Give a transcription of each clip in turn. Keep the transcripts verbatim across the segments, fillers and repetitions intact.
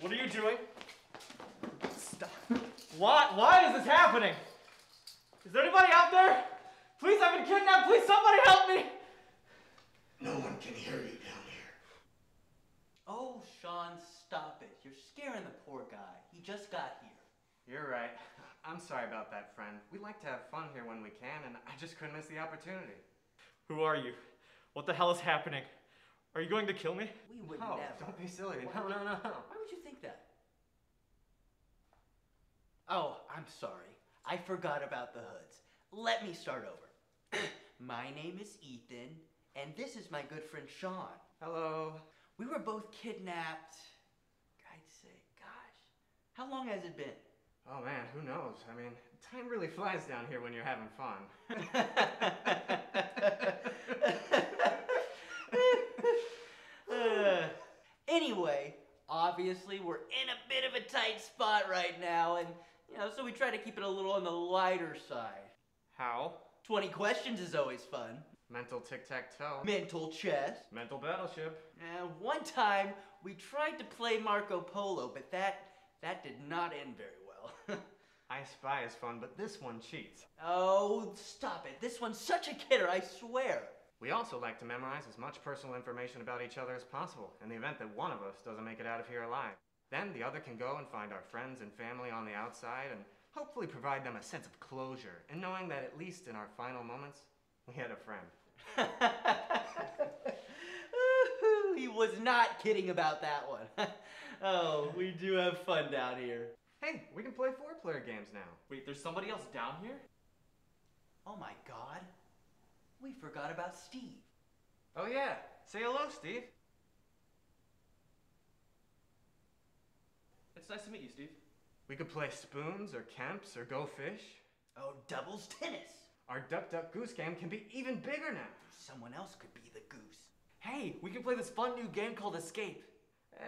What are you doing? Stop. Why, why is this happening? Is there anybody out there? Please, I've been kidnapped. Please, somebody help me. No one can hear you down here. Oh, Sean, stop it. You're scaring the poor guy. He just got here. You're right. I'm sorry about that, friend. We like to have fun here when we can, and I just couldn't miss the opportunity. Who are you? What the hell is happening? Are you going to kill me? We would no, never. Don't be silly. Why no, no, no. Why would you think that? Oh, I'm sorry. I forgot about the hoods. Let me start over. My name is Ethan, and this is my good friend Sean. Hello. We were both kidnapped. I'd say, gosh, how long has it been? Oh man, who knows? I mean, time really flies down here when you're having fun. uh, anyway, obviously we're in a bit of a tight spot right now, and you know, so we try to keep it a little on the lighter side. How? twenty questions is always fun. Mental tic-tac-toe. Mental chess. Mental battleship. And one time, we tried to play Marco Polo, but that, that did not end very well. I Spy is fun, but this one cheats. Oh, stop it. This one's such a kidder, I swear. We also like to memorize as much personal information about each other as possible in the event that one of us doesn't make it out of here alive. Then the other can go and find our friends and family on the outside and hopefully provide them a sense of closure and knowing that at least in our final moments, we had a friend. He was not kidding about that one. Oh, we do have fun down here. Hey, we can play four-player games now. Wait, there's somebody else down here? Oh my god. We forgot about Steve. Oh yeah. Say hello, Steve. It's nice to meet you, Steve. We could play spoons or camps or go fish. Oh, doubles tennis. Our duck duck goose game can be even bigger now. Someone else could be the goose. Hey, we can play this fun new game called Escape. Uh,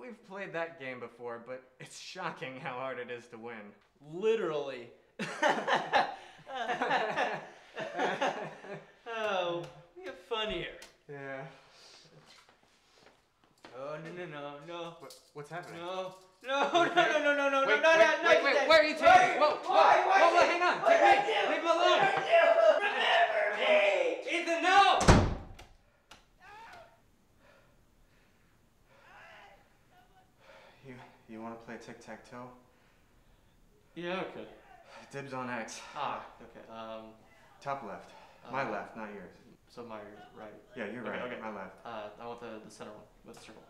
we've played that game before, but it's shocking how hard it is to win. Literally. Oh, we have fun here. Yeah. Oh, no, no, no, no. What, what's happening? No. No, no, no, no, no, no, wait, no, no, wait, no, wait, wait, wait, where are you taking me? Whoa, whoa, why, why whoa, whoa, hang on, take me, leave me alone. Remember me! Ethan, no! You, you want to play tic-tac-toe? Yeah, okay. Dibs on X. Ah, okay. Um, Top left. My um, left, not yours. So my right. Yeah, you're okay, right, okay. My left. Uh, I want the, the center one, with the circle.